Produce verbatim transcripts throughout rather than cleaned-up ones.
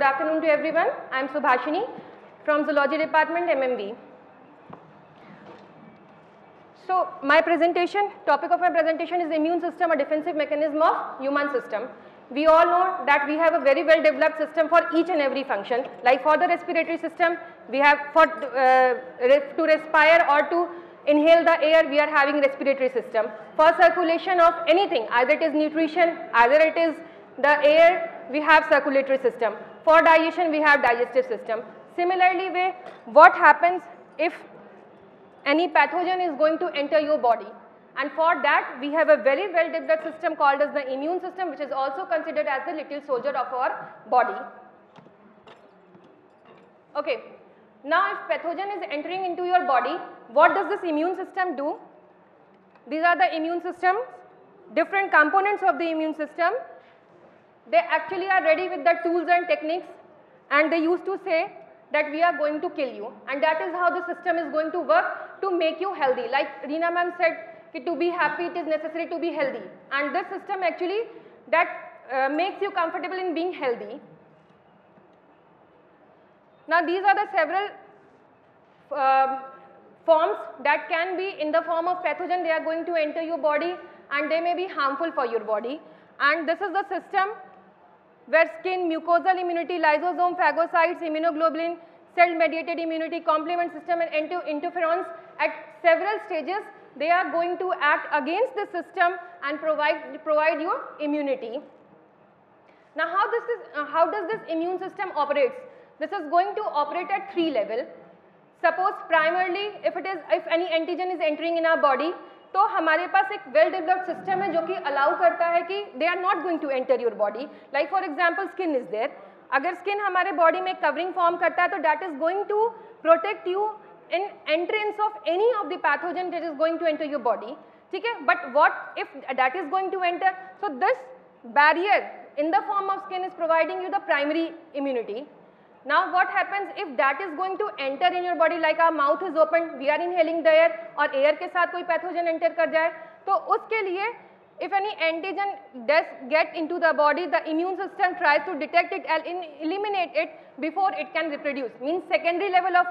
Good afternoon to everyone. I am Subhashini from Zoology Department, M M V. So my presentation, topic of my presentation is immune system, a defensive mechanism of human system. We all know that we have a very well developed system for each and every function. Like for the respiratory system, we have for uh, to respire or to inhale the air, we are having respiratory system. For circulation of anything, either it is nutrition, either it is the air, we have circulatory system. For digestion, we have digestive system. Similarly way, what happens if any pathogen is going to enter your body? And for that, we have a very well developed system called as the immune system, which is also considered as the little soldier of our body. Okay. Now, if pathogen is entering into your body, what does this immune system do? These are the immune systems, different components of the immune system. They actually are ready with the tools and techniques, and they used to say that we are going to kill you, and that is how the system is going to work to make you healthy. Like Reena ma'am said, to be happy it is necessary to be healthy, and this system actually that uh, makes you comfortable in being healthy. Now these are the several uh, forms that can be in the form of pathogen. They are going to enter your body and they may be harmful for your body, and this is the system where skin, mucosal immunity, lysosome, phagocytes, immunoglobulin, cell mediated immunity, complement system and inter interferons at several stages, they are going to act against the system and provide, provide you immunity. Now how, this is, uh, how does this immune system operates? This is going to operate at three levels. Suppose primarily if it is, if any antigen is entering in our body, तो हमारे पास एक well developed system है जो कि allow करता है कि they are not going to enter your body. Like for example skin is there. अगर skin हमारे body में covering form करता है तो that is going to protect you in entrance of any of the pathogen that is going to enter your body. ठीक है? But what if that is going to enter? So this barrier in the form of skin is providing you the primary immunity. Now what happens if that is going to enter in your body, like our mouth is open, we are inhaling the air और air के साथ कोई pathogen enter कर जाए तो उसके लिए if any antigen does get into the body, the immune system tries to detect it and eliminate it before it can reproduce. Means secondary level of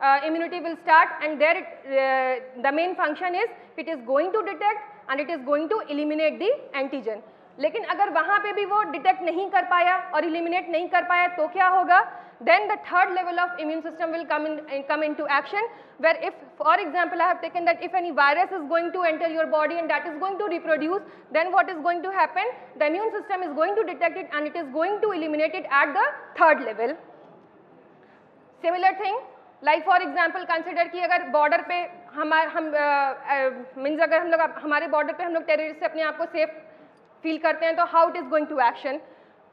uh, immunity will start, and there it, uh, the main function is it is going to detect and it is going to eliminate the antigen. लेकिन अगर वहाँ पे भी वो detect नहीं कर पाया और इलिमिनेट नहीं कर पाया तो क्या होगा? Then the third level of immune system will come in, come into action, where if for example I have taken that if any virus is going to enter your body and that is going to reproduce, then what is going to happen? The immune system is going to detect it and it is going to eliminate it at the third level. Similar thing, like for example consider कि अगर border पे हमारे हम means अगर हम लोग हमारे border पे हम लोग terrorist से अपने आप को safe फील करते हैं तो how it is going to action.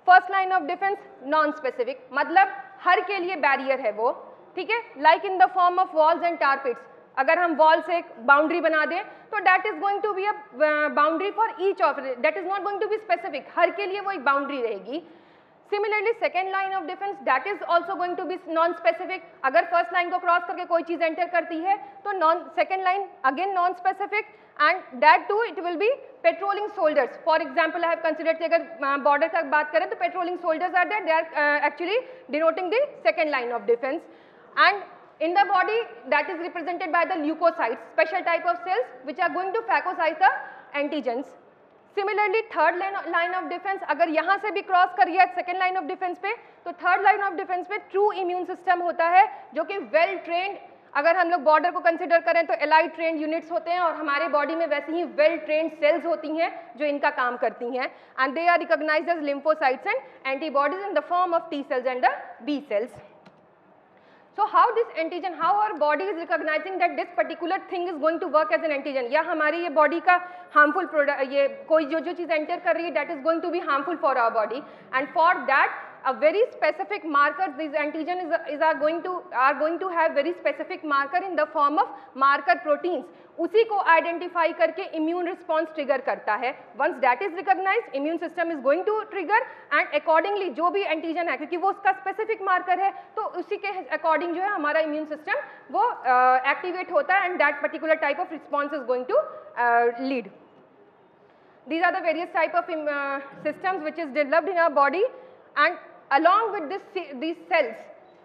First line of defense non-specific, मतलब हर के लिए barrier है वो, ठीक है? Like in the form of walls and tar pits. अगर हम wall से एक boundary बना दें तो that is going to be a boundary for each of it. That is not going to be specific. हर के लिए वो एक boundary रहेगी. Similarly second line of defense, that is also going to be non-specific. अगर first line को cross करके कोई चीज़ enter करती है तो non second line again non-specific, and that too it will be patrolling soldiers. For example I have considered कि अगर border तक बात करें तो patrolling soldiers are there, they are uh, actually denoting the second line of defense. And in the body that is represented by the leukocytes, special type of cells which are going to phagocyte the antigens. Similarly third line, line of defense अगर यहाँ से भी cross कर गया second line of defense पे तो third line of defense पे true immune system होता है जो कि well trained, अगर हम लोग border को consider करें तो allied trained units होते हैं और हमारे body में वैसे ही well trained cells होती हैं जो इनका काम करती हैं, and they are recognized as lymphocytes and antibodies in the form of T cells and the B cells. So how this antigen, how our body is recognizing that this particular thing is going to work as an antigen, या हमारे ये body का harmful product, ये कोई जो जो चीज़ enter कर रही है that is going to be harmful for our body, and for that a very specific marker, these antigen is, is are going to are going to have very specific marker in the form of marker proteins. उसी को identify करके immune response trigger करता है. Once that is recognized, immune system is going to trigger, and accordingly जो भी antigen है क्योंकि वो उसका specific marker है तो उसी के according जो है हमारा immune system वो uh, activate होता है, and that particular type of response is going to uh, lead. These are the various type of um, uh, systems which is developed in our body, and along with this, these cells.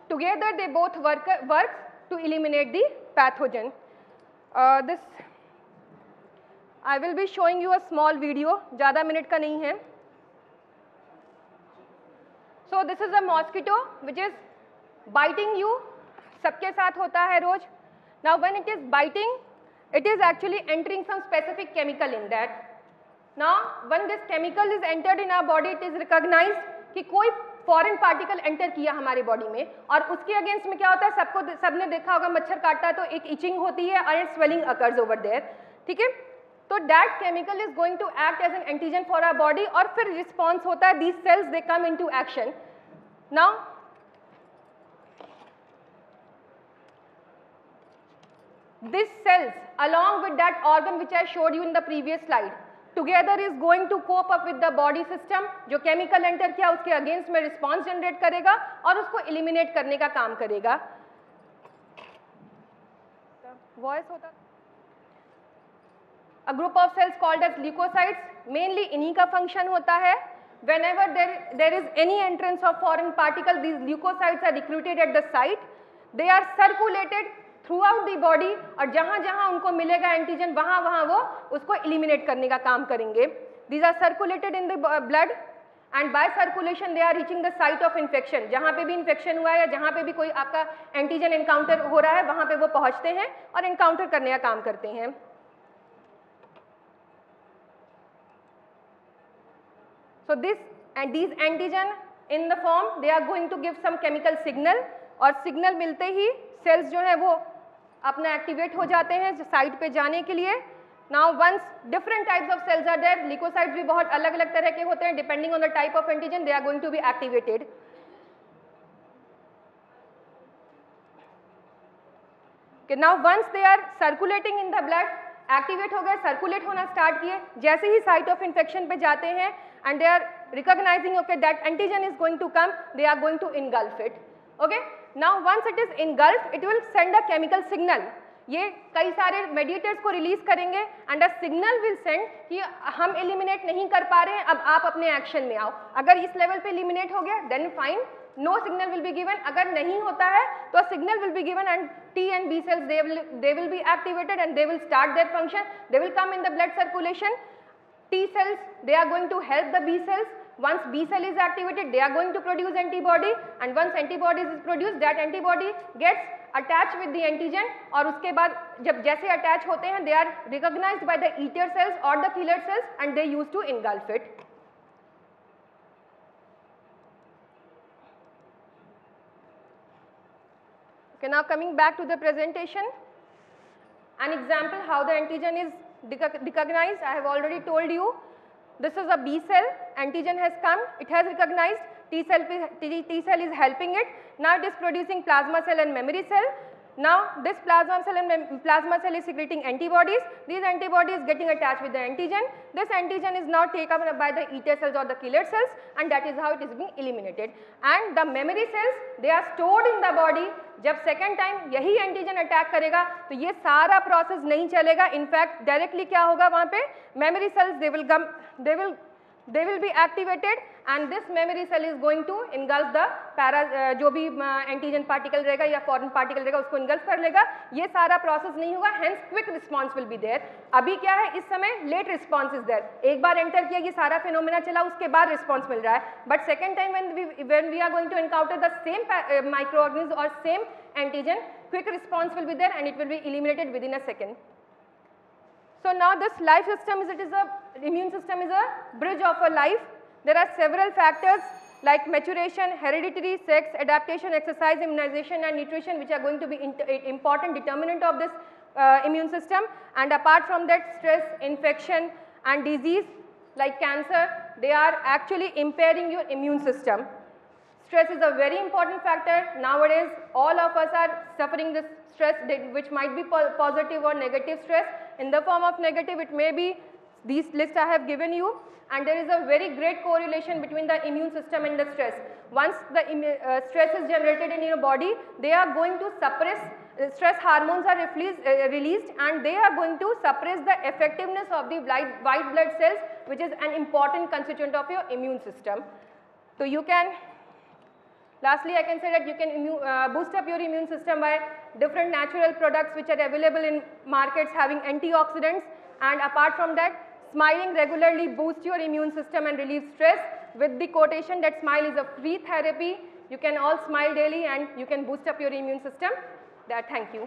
Together they both work, work to eliminate the pathogen. Uh, this I will be showing you a small video, ज़्यादा minute का नहीं है. So this is a mosquito which is biting you. सबके साथ होता है रोज. Now when it is biting, it is actually entering some specific chemical in that. Now when this chemical is entered in our body, it is recognized कि कोई foreign particle enter किया हमारे body में, और उसके against में क्या होता है, सबको सबने देखा होगा, मच्छर काटता है तो एक itching होती है और swelling occurs over there, ठीक है? So that chemical is going to act as an antigen for our body, और फिर response होता है, these cells they come into action. Now these cells along with that organ which I showed you in the previous slide together is going to cope up with the body system. जो chemical enter किया उसके against में response generate करेगा और उसको eliminate करने का काम करेगा. Voice होता. A group of cells called as leukocytes, mainly इन्हीं का function होता है. Whenever there there is any entrance of foreign particle, these leukocytes are recruited at the site. They are circulated throughout the body और जहाँ जहाँ उनको मिलेगा antigen वहाँ वहाँ वो उसको eliminate करने का काम करेंगे. These are circulated in the blood and by circulation they are reaching the site of infection. जहाँ पे भी infection हुआ है या जहाँ पे भी कोई आपका antigen encounter हो रहा है वहाँ पे वो पहुँचते हैं और encounter करने का काम करते हैं. So this and these antigen in the form they are going to give some chemical signal और signal मिलते ही cells जो हैं वो अपना एक्टिवेट हो जाते हैं साइट पे जाने के लिए. Now once different types of cells are there, leukocytes भी बहुत अलग अलग तरह के होते हैं, depending on the type of antigen they are going to be activated. Okay, now once they are circulating in the blood, activate हो गए, circulate होना start किए, जैसे ही site of infection पे जाते हैं and they are recognizing okay that antigen is going to come, they are going to engulf it. Okay? Now once it is engulfed, it will send a chemical signal. ये कई सारे mediators को release करेंगे and a signal will send कि हम eliminate नहीं कर पा रहे हैं, अब आप अपने action में आओ. अगर इस level पे eliminate हो गया, then fine, no signal will be given. अगर नहीं होता है, तो signal will be given and T and B cells they will they will be activated and they will start their function. They will come in the blood circulation. T cells they are going to help the B cells. Once B cell is activated, they are going to produce antibody and once antibody is produced, that antibody gets attached with the antigen और उसके बाद जब जैसे attach होते हैं, they are recognized by the eater cells or the killer cells and they used to engulf it. Okay, now coming back to the presentation, an example how the antigen is recognized, I have already told you. This is a B cell, antigen has come, it has recognized, T cell, T cell is helping it, now it is producing plasma cell and memory cell. Now this plasma cell and plasma cell is secreting antibodies, these antibodies getting attached with the antigen, this antigen is now taken up by the eater cells or the killer cells and that is how it is being eliminated. And the memory cells, they are stored in the body, जब second time यही antigen attack करेगा तो ये सारा process नहीं चलेगा, in fact directly क्या होगा वहाँ पे memory cells they will come, they will they will be activated and this memory cell is going to engulf the para uh, जो भी uh, antigen particle रहेगा या foreign particle रहेगा उसको engulf कर लेगा, ये सारा process नहीं होगा, hence quick response will be there. अभी क्या है इस समय late response is there, एक बार enter किया ये सारा phenomena चला उसके बाद response मिल रहा है, but second time when we when we are going to encounter the same uh, microorganism or same antigen, quick response will be there and it will be eliminated within a second. So now this life system is, it is a immune system is a bridge of a life. There are several factors like maturation, hereditary, sex, adaptation, exercise, immunization and nutrition which are going to be important determinant of this uh, immune system. And apart from that, stress, infection and disease like cancer, they are actually impairing your immune system. Stress is a very important factor. Nowadays, all of us are suffering this stress which might be po- positive or negative stress. In the form of negative, it may be these lists I have given you, and there is a very great correlation between the immune system and the stress. Once the uh, stress is generated in your body, they are going to suppress, uh, stress hormones are release, uh, released and they are going to suppress the effectiveness of the white, white blood cells which is an important constituent of your immune system. So you can Lastly, I can say that you can immu uh, boost up your immune system by different natural products which are available in markets having antioxidants, and apart from that, smiling regularly boosts your immune system and relieves stress with the quotation that smile is a free therapy. You can all smile daily and you can boost up your immune system. That, thank you.